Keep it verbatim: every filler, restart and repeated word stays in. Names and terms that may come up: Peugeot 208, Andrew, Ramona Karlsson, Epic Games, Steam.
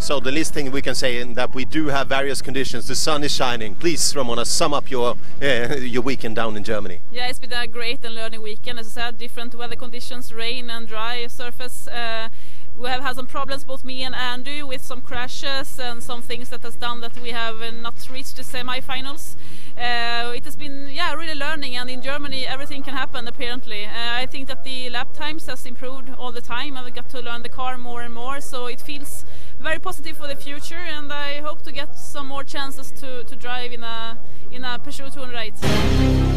So the listing, we can say in that we do have various conditions. The sun is shining. Please, Ramona, sum up your uh, your weekend down in Germany. Yeah, it's been a great and learning weekend. As I said, different weather conditions, rain and dry surface. Uh, we have had some problems, both me and Andrew, with some crashes and some things that has done that we have not reached the semi-finals. Uh, it has been, yeah, really learning, and in Germany everything can happen apparently. Uh, I think that the lap times has improved all the time, and we got to learn the car more and more, so it feels very positive for the future, and I hope to get some more chances to, to drive in a, in a Peugeot two oh eight.